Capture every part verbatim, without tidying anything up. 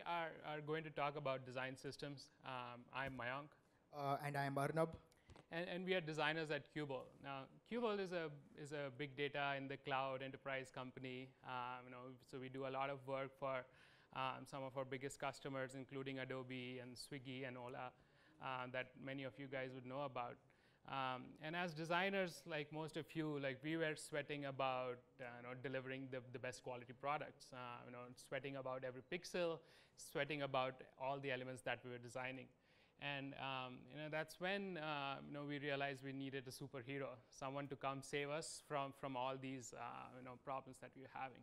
we are, are going to talk about design systems. Um, I'm Mayank. Uh, and I'm Arnab. And, and we are designers at Qubole. Now, Qubole is a, is a big data in the cloud enterprise company. Um, you know, so we do a lot of work for um, some of our biggest customers, including Adobe and Swiggy and Ola, uh, that many of you guys would know about. Um, and as designers, like most of you, like we were sweating about uh, you know, delivering the, the best quality products, uh, you know, sweating about every pixel, sweating about all the elements that we were designing. And um, you know, that's when uh, you know, we realized we needed a superhero, someone to come save us from, from all these uh, you know, problems that we were having.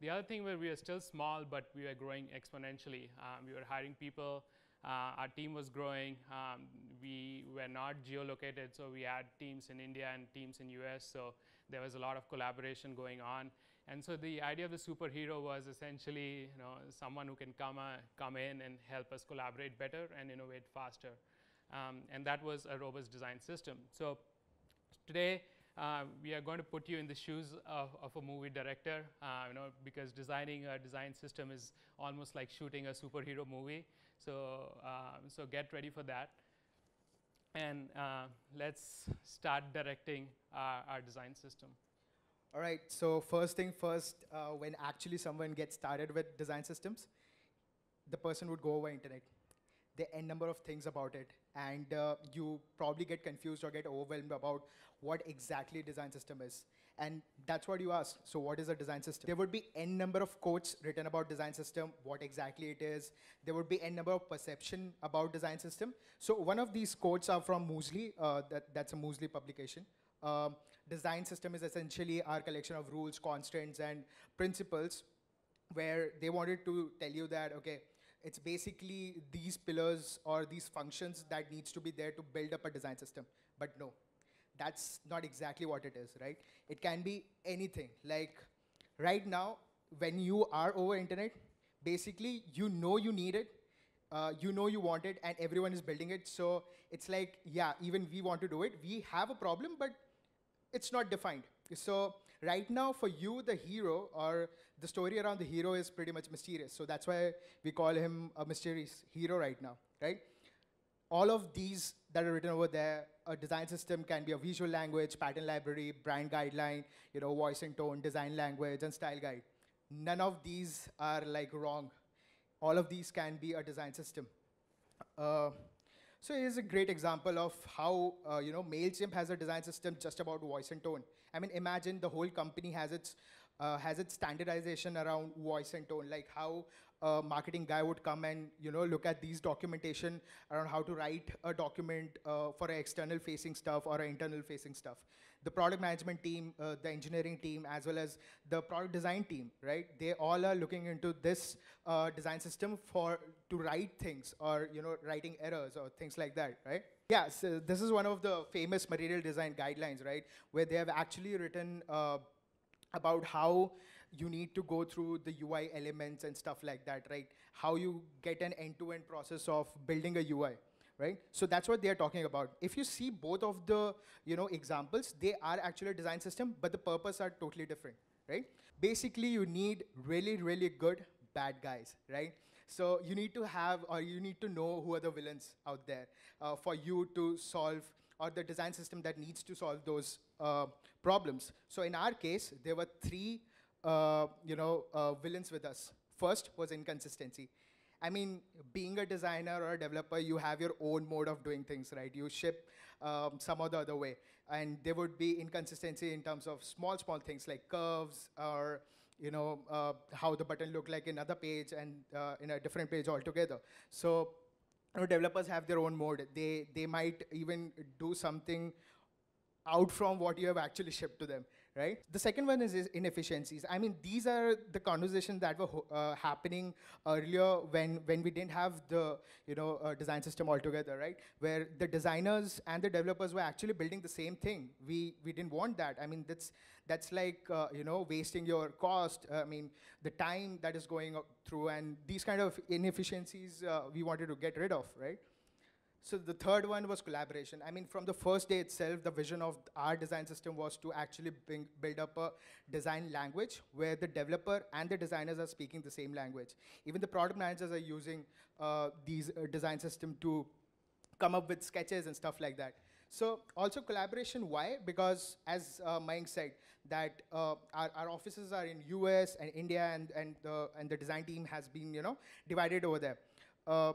The other thing where we were still small, but we were growing exponentially. Um, we were hiring people. Uh, our team was growing. Um, we were not geolocated, so we had teams in India and teams in U S, so there was a lot of collaboration going on. And so the idea of the superhero was essentially, you know, someone who can come, uh, come in and help us collaborate better and innovate faster. Um, and that was a robust design system. So today, Uh, we are going to put you in the shoes of, of a movie director, uh, you know, because designing a design system is almost like shooting a superhero movie. So, uh, so get ready for that. And uh, let's start directing our, our design system. All right, so first thing first, uh, when actually someone gets started with design systems, the person would go over internet. The n number of things about it, and uh, you probably get confused or get overwhelmed about what exactly a design system is. And that's what you asked, so what is a design system? There would be n number of quotes written about design system, what exactly it is. There would be n number of perception about design system. So one of these quotes are from Mosley, uh, that, that's a Mosley publication. Um, design system is essentially our collection of rules, constraints, and principles, where they wanted to tell you that, okay, it's basically these pillars or these functions that needs to be there to build up a design system. But no, that's not exactly what it is, right? It can be anything. Like right now, when you are over internet, basically you know you need it, uh, you know you want it, and everyone is building it. So it's like, yeah, even we want to do it. We have a problem, but it's not defined. So right now, for you, the hero or the story around the hero is pretty much mysterious. So that's why we call him a mysterious hero right now, right? All of these that are written over there, a design system can be a visual language, pattern library, brand guideline, you know, voice and tone, design language, and style guide. None of these are like wrong. All of these can be a design system. Uh, So here's a great example of how uh, you know, MailChimp has a design system just about voice and tone. I mean, imagine the whole company has its, uh, has its standardization around voice and tone, like how a marketing guy would come and, you know, look at these documentation around how to write a document uh, for external facing stuff or internal facing stuff. The product management team, uh, the engineering team, as well as the product design team, right? They all are looking into this uh, design system for to write things or, you know, writing errors or things like that, right? Yeah, so this is one of the famous material design guidelines, right? Where they have actually written uh, about how you need to go through the U I elements and stuff like that, right? How you get an end-to-end process of building a U I, right? So that's what they're talking about. If you see both of the, you know, examples, they are actually a design system, but the purpose are totally different, right? Basically, you need really, really good bad guys, right? So you need to have, or you need to know who are the villains out there uh, for you to solve, or the design system that needs to solve those uh, problems. So in our case, there were three uh, you know, uh, villains with us. First was inconsistency. I mean, being a designer or a developer, you have your own mode of doing things, right? You ship um, some or the other way. And there would be inconsistency in terms of small, small things like curves or you know, uh, how the button looked like in other page and uh, in a different page altogether. So you know, developers have their own mode. They, they might even do something out from what you have actually shipped to them, right? The second one is, is inefficiencies. I mean, these are the conversations that were uh, happening earlier when, when we didn't have the you know, uh, design system altogether, right? Where the designers and the developers were actually building the same thing. We, we didn't want that. I mean, that's, that's like uh, you know, wasting your cost. I mean, the time that is going through, and these kind of inefficiencies uh, we wanted to get rid of, right? So the third one was collaboration. I mean, from the first day itself, the vision of our design system was to actually bring, build up a design language where the developer and the designers are speaking the same language. Even the product managers are using uh, these uh, design system to come up with sketches and stuff like that. So also collaboration, why? Because as uh, Mayank said, that uh, our, our offices are in U S and India, and, and, the, and the design team has been you know, divided over there. Uh,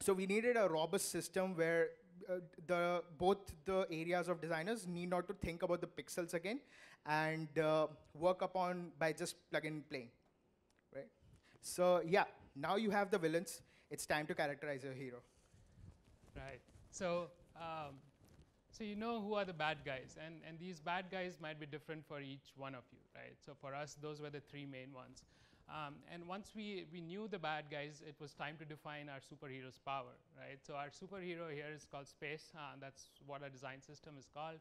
So we needed a robust system where uh, the, both the areas of designers need not to think about the pixels again and uh, work upon by just plug and playing, right? So yeah, now you have the villains. It's time to characterize your hero. Right. So um, so you know who are the bad guys, and, and these bad guys might be different for each one of you, right? So for us, those were the three main ones. Um, and once we, we knew the bad guys, it was time to define our superhero's power, right? So our superhero here is called Space. Uh, that's what our design system is called.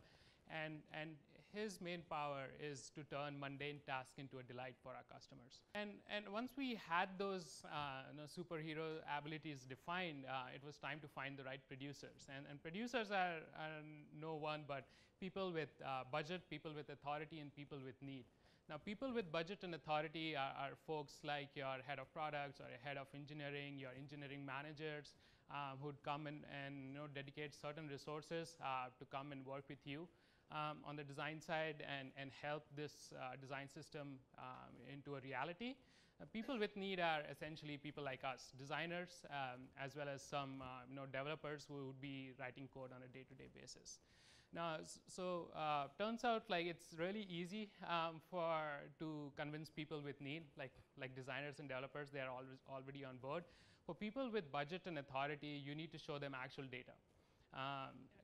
And, and his main power is to turn mundane tasks into a delight for our customers. And, and once we had those uh, you know, superhero abilities defined, uh, it was time to find the right producers. And, and producers are, are no one but people with uh, budget, people with authority, and people with need. Now, people with budget and authority are, are folks like your head of products or your head of engineering, your engineering managers um, who'd come in and you know, dedicate certain resources uh, to come and work with you um, on the design side and, and help this uh, design system um, into a reality. Uh, people with need are essentially people like us, designers, um, as well as some uh, you know, developers who would be writing code on a day-to-day basis. Now, so uh, turns out like it's really easy um, for to convince people with need, like like designers and developers. They are always already on board. For people with budget and authority, you need to show them actual data,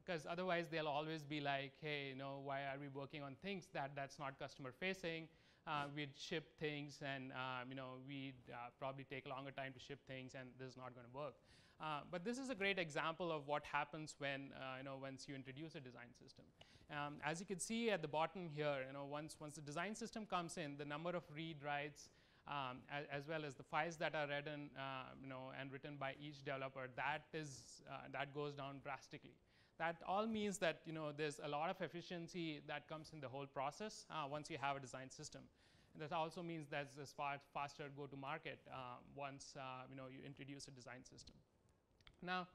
because um, otherwise they'll always be like, hey, you know, why are we working on things that that's not customer facing? Uh, we'd ship things, and um, you know, we'd uh, probably take longer time to ship things, and this is not going to work. Uh, but this is a great example of what happens when uh, you know once you introduce a design system. Um, as you can see at the bottom here, you know once once the design system comes in, the number of read writes, um, as, as well as the files that are read and uh, you know and written by each developer, that is uh, that goes down drastically. That all means that you know there's a lot of efficiency that comes in the whole process uh, once you have a design system. And that also means there's a far faster go-to-market uh, once uh, you know you introduce a design system. Now,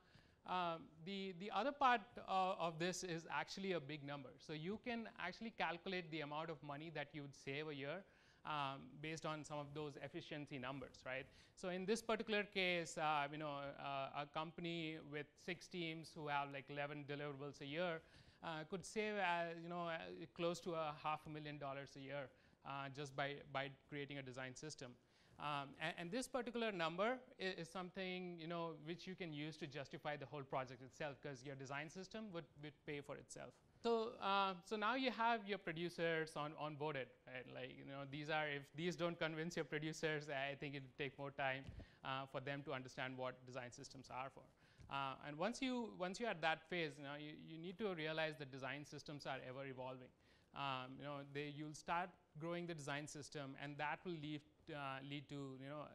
um, the, the other part uh, of this is actually a big number. So you can actually calculate the amount of money that you would save a year um, based on some of those efficiency numbers, right? So in this particular case, uh, you know, uh, a company with six teams who have like eleven deliverables a year uh, could save, uh, you know, uh, close to a half a million dollars a year uh, just by, by creating a design system. Um, and, and this particular number is, is something you know which you can use to justify the whole project itself, because your design system would, would pay for itself. So uh, so now you have your producers on onboarded, right? Like you know these are, if these don't convince your producers, I think it'll take more time uh, for them to understand what design systems are for. Uh, and once you once you're at that phase, you know you, you need to realize that design systems are ever evolving. Um, you know they you'll start growing the design system, and that will leave. Uh, lead to you know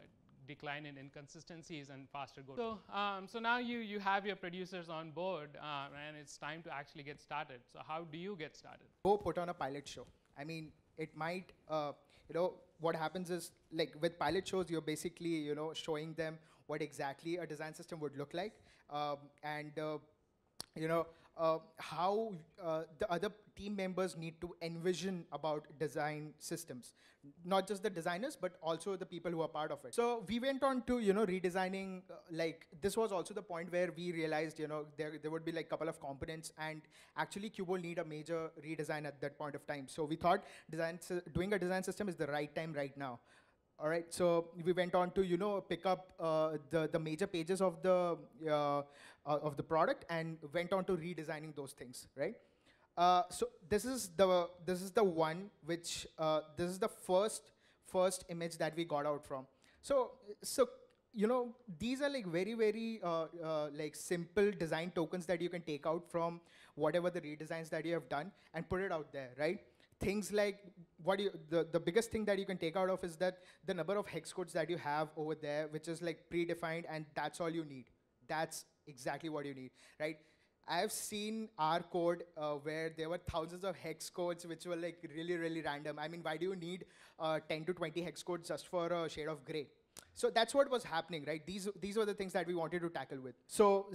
decline in inconsistencies and faster go. So um, so now you you have your producers on board, uh, and it's time to actually get started. So how do you get started? Go put on a pilot show. I mean, it might uh, you know what happens is, like with pilot shows, you're basically you know showing them what exactly a design system would look like, um, and uh, you know uh, how uh, the other team members need to envision about design systems, not just the designers but also the people who are part of it. So we went on to you know redesigning, uh, like this was also the point where we realized you know there, there would be like a couple of components, and actually Qubole need a major redesign at that point of time. So we thought design doing a design system is the right time right now. All right, so we went on to you know pick up uh, the the major pages of the uh, uh, of the product and went on to redesigning those things, right? Uh, so this is the this is the one which uh, this is the first first image that we got out from. So so you know these are like very very uh, uh, like simple design tokens that you can take out from whatever the redesigns that you have done and put it out there, right? Things like what you, the, the biggest thing that you can take out of is that the number of hex codes that you have over there, which is like predefined, and that's all you need, That's exactly what you need, right? I've seen R code uh, where there were thousands of hex codes which were like really, really random. I mean, why do you need uh, ten to twenty hex codes just for a shade of gray? So that's what was happening, right? These, these were the things that we wanted to tackle with. So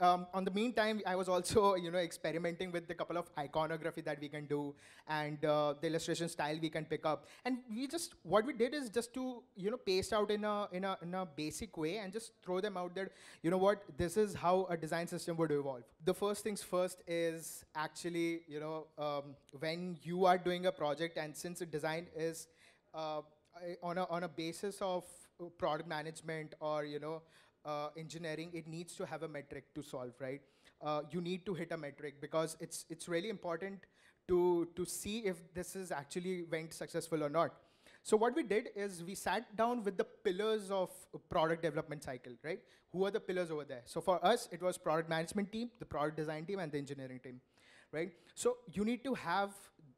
um, on the meantime, I was also, you know, experimenting with the couple of iconography that we can do and uh, the illustration style we can pick up. And we just, what we did is just to, you know, paste out in a, in a, in a basic way and just throw them out there. You know what, this is how a design system would evolve. The first things first is actually, you know, um, when you are doing a project and since the design is, uh, On a, on a basis of product management or you know uh, engineering, it needs to have a metric to solve, right? Uh, you need to hit a metric because it's it's really important to to see if this is actually went successful or not. So what we did is we sat down with the pillars of product development cycle, right? Who are the pillars over there? So for us, it was product management team, the product design team, and the engineering team. Right? So you need to have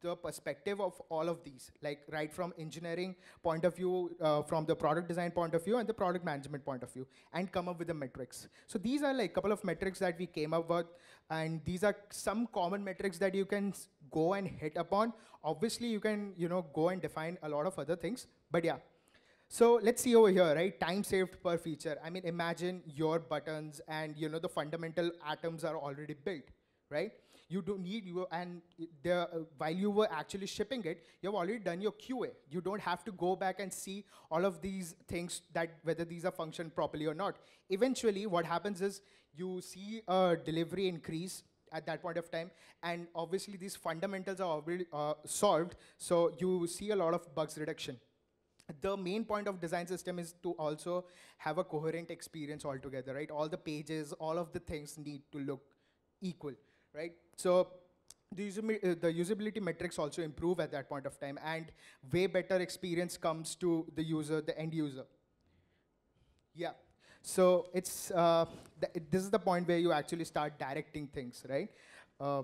the perspective of all of these, like right from engineering point of view, uh, from the product design point of view, and the product management point of view, and come up with the metrics. So these are like a couple of metrics that we came up with, and these are some common metrics that you can go and hit upon. Obviously, you can you know go and define a lot of other things, but yeah. So let's see over here, right? Time saved per feature. I mean, imagine your buttons and you know the fundamental atoms are already built. Right? You don't need, you and the, uh, while you were actually shipping it, you've already done your Q A. You don't have to go back and see all of these things, that whether these are functioned properly or not. Eventually, what happens is you see a delivery increase at that point of time, and obviously these fundamentals are already uh, solved, so you see a lot of bugs reduction. The main point of design system is to also have a coherent experience altogether, right? All the pages, all of the things need to look equal. Right? So the, usabil the usability metrics also improve at that point of time, and way better experience comes to the user, the end user. Yeah. So it's uh, th this is the point where you actually start directing things, right? Uh,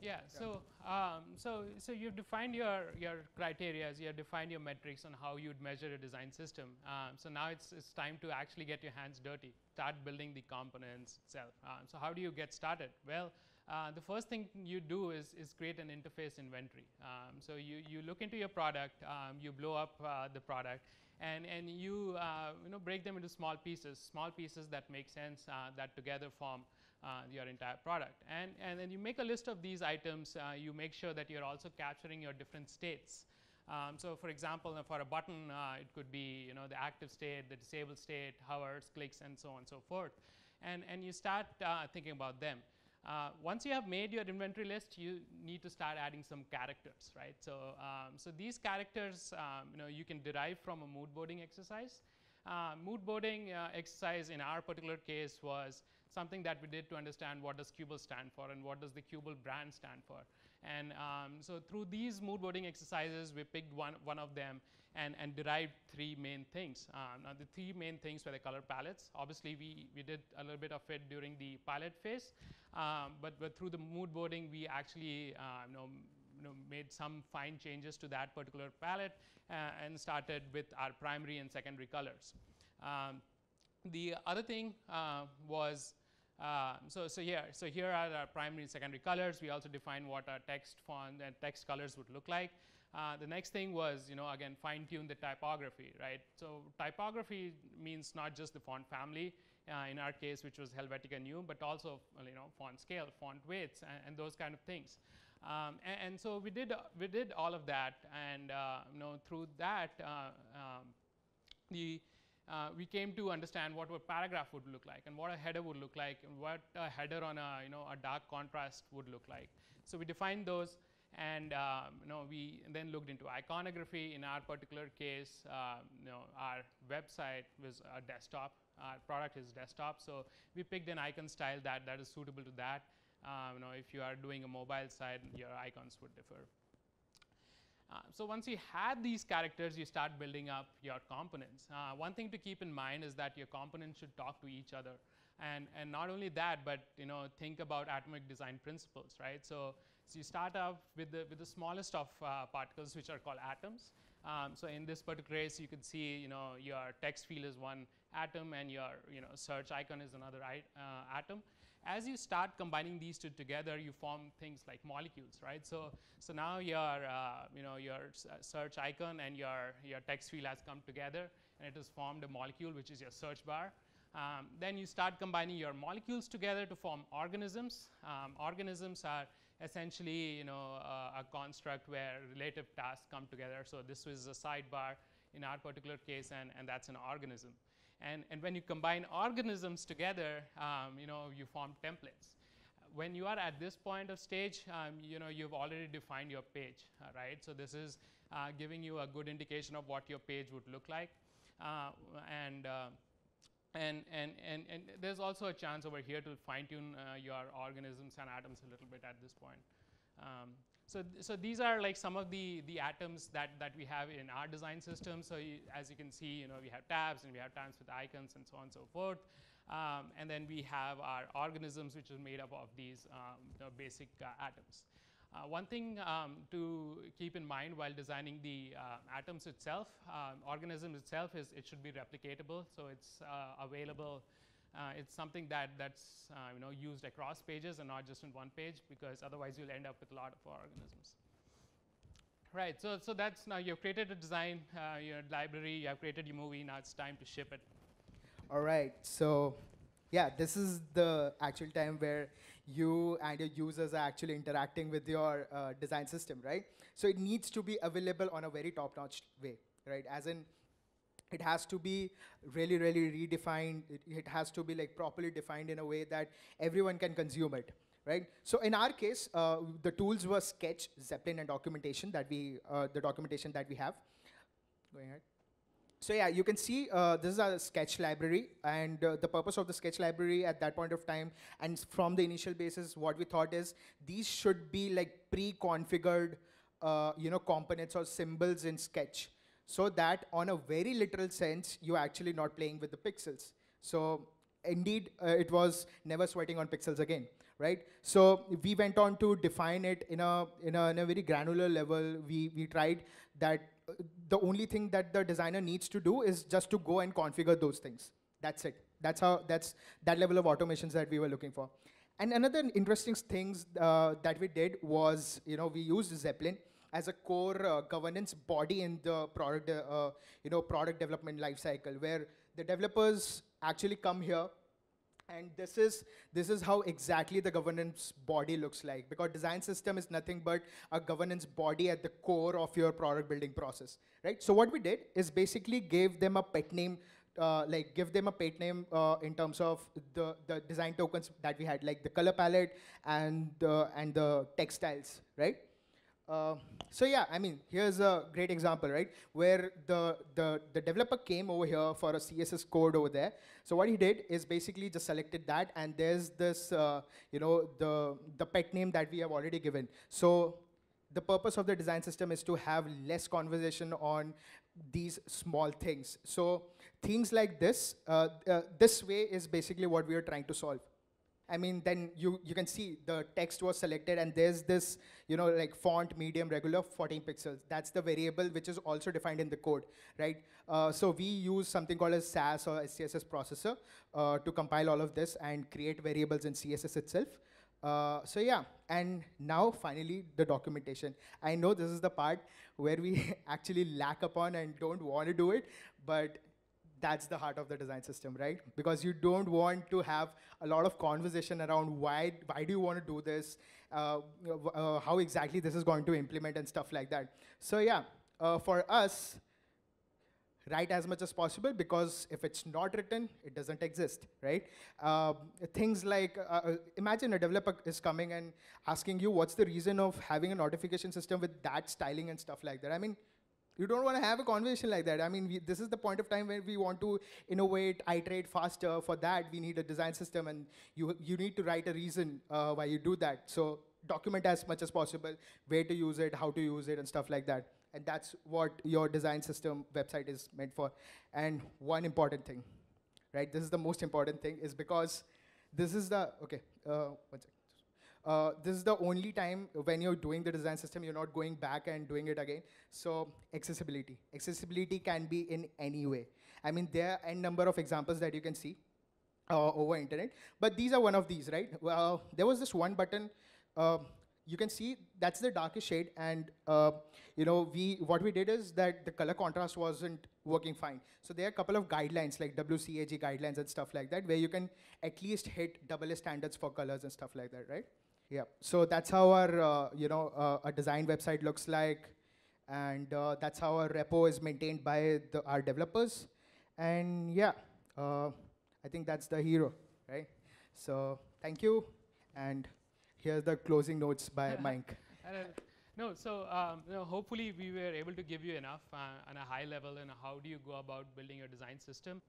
yeah. So um, so so you've defined your your criteria, you have defined your metrics on how you'd measure a design system. Um, so now it's it's time to actually get your hands dirty. Start building the components itself. Uh, so how do you get started? Well, uh, the first thing you do is, is create an interface inventory. Um, so you, you look into your product, um, you blow up uh, the product, and, and you, uh, you know, break them into small pieces, small pieces that make sense, uh, that together form uh, your entire product. And, and then you make a list of these items. Uh, you make sure that you're also capturing your different states. Um, so for example, for a button, uh, it could be you know the active state, the disabled state, hovers, clicks, and so on and so forth. And, and you start uh, thinking about them. Uh, once you have made your inventory list, you need to start adding some characters, right? So, um, so these characters, um, you know, you can derive from a mood boarding exercise. Uh, mood boarding uh, exercise in our particular case was something that we did to understand what does Qubole stand for and what does the Qubole brand stand for. And um, so through these mood boarding exercises, we picked one, one of them and, and derived three main things. Um, now the three main things were the color palettes. Obviously, we, we did a little bit of it during the pilot phase, um, but, but through the mood boarding, we actually uh, you know, You know, made some fine changes to that particular palette uh, and started with our primary and secondary colors. Um, the other thing uh, was uh, so so here so here are our primary and secondary colors. We also defined what our text font and text colors would look like. Uh, the next thing was, you know, again, fine-tune the typography, right? So typography means not just the font family, uh, in our case, which was Helvetica Neue, but also, you know, font scale, font weights, and, and those kind of things. Um, and, and so we did, uh, we did all of that, and uh, you know, through that, uh, um, the Uh, we came to understand what a paragraph would look like and what a header would look like and what a header on a, you know, a dark contrast would look like. So we defined those, and um, you know, we then looked into iconography. In our particular case, uh, you know, our website was a desktop, our product is desktop, so we picked an icon style that, that is suitable to that. Um, you know, if you are doing a mobile site, your icons would differ. Uh, so once you have these characters, you start building up your components. Uh, one thing to keep in mind is that your components should talk to each other, and and not only that, but you know, think about atomic design principles, right? So, so you start off with the with the smallest of uh, particles, which are called atoms. Um, so in this particular case, you can see, you know, your text field is one atom, and your you know search icon is another uh, atom. As you start combining these two together, you form things like molecules, right? So so now your uh, you know your search icon and your your text field has come together, and it has formed a molecule, which is your search bar. Um, then you start combining your molecules together to form organisms. Um, organisms are essentially you know uh, a construct where relative tasks come together. So this was a sidebar in our particular case, and, and that's an organism. And, and when you combine organisms together, um, you know, you form templates. When you are at this point of stage, um, you know, you've already defined your page, right? So this is uh, giving you a good indication of what your page would look like. Uh, and, uh, and, and, and, and there's also a chance over here to fine-tune uh, your organisms and atoms a little bit at this point. Um, so, th so these are like some of the, the atoms that, that we have in our design system. So you, as you can see, you know, we have tabs, and we have tabs with icons, and so on and so forth. Um, and then we have our organisms, which is made up of these um, you know, basic uh, atoms. Uh, one thing um, to keep in mind while designing the uh, atoms itself, um, organism itself, is it should be replicatable. So it's uh, available. Uh, it's something that, that's uh, you know, used across pages and not just in one page, because otherwise you'll end up with a lot of organisms. Right, so, so that's now you've created a design, uh, your library, you have created your movie, now it's time to ship it. All right, so yeah, this is the actual time where you and your users are actually interacting with your uh, design system, right? So it needs to be available on a very top-notch way, right? As in, it has to be really, really redefined. It, it has to be like properly defined in a way that everyone can consume it, right? So in our case, uh, the tools were Sketch, Zeplin, and documentation that we, uh, the documentation that we have. Going ahead. So yeah, you can see uh, this is our Sketch library, and uh, the purpose of the Sketch library at that point of time, and from the initial basis, what we thought is these should be like pre-configured, uh, you know, components or symbols in Sketch, so that on a very literal sense, you're actually not playing with the pixels. So indeed, uh, it was never sweating on pixels again, right? So we went on to define it in a, in a, in a very granular level. We, we tried that uh, the only thing that the designer needs to do is just to go and configure those things. That's it. That's, how, that's that level of automations that we were looking for. And another interesting things uh, that we did was, you know, we used Zeplin as a core uh, governance body in the product, uh, you know, product development lifecycle, where the developers actually come here, and this is this is how exactly the governance body looks like. Because design system is nothing but a governance body at the core of your product building process, right? So what we did is basically gave them a pet name. Uh, like give them a pet name uh, in terms of the, the design tokens that we had, like the color palette and uh, and the textiles, right? Uh, so yeah, I mean, here's a great example, right? Where the, the, the developer came over here for a C S S code over there. So what he did is basically just selected that, and there's this, uh, you know, the, the pet name that we have already given. So the purpose of the design system is to have less conversation on these small things. So things like this, uh, uh, this way is basically what we are trying to solve. I mean, then you, you can see the text was selected, and there's this, you know, like font, medium, regular, fourteen pixels. That's the variable which is also defined in the code, right? Uh, so we use something called a S A S or S C S S processor uh, to compile all of this and create variables in C S S itself. Uh, so yeah, and now finally the documentation. I know this is the part where we actually lack upon and don't want to do it, but that's the heart of the design system, right? Because you don't want to have a lot of conversation around why, why do you want to do this, uh, uh, how exactly this is going to implement and stuff like that. So yeah, uh, for us, write as much as possible, because if it's not written, it doesn't exist, right? Uh, things like, uh, imagine a developer is coming and asking you, what's the reason of having a notification system with that styling and stuff like that? I mean, you don't want to have a conversation like that. I mean, we, this is the point of time where we want to innovate, iterate faster. For that, we need a design system, and you, you need to write a reason uh, why you do that. So document as much as possible, where to use it, how to use it, and stuff like that. And that's what your design system website is meant for. And one important thing, right? This is the most important thing, is because this is the, okay, uh, one second. Uh, this is the only time when you're doing the design system, you're not going back and doing it again. So accessibility. Accessibility can be in any way. I mean, there are n number of examples that you can see uh, over internet. But these are one of these, right? Well, there was this one button. Uh, you can see that's the darkest shade, and uh, you know, we what we did is that the color contrast wasn't working fine. So there are a couple of guidelines like W C A G guidelines and stuff like that, where you can at least hit double A standards for colors and stuff like that, right? Yeah. So that's how our uh, you know uh, our design website looks like, and uh, that's how our repo is maintained by the, our developers, and yeah, uh, I think that's the hero, right? So thank you, and here's the closing notes by Mike. No, so um, you know, hopefully we were able to give you enough uh, on a high level and how do you go about building your design system.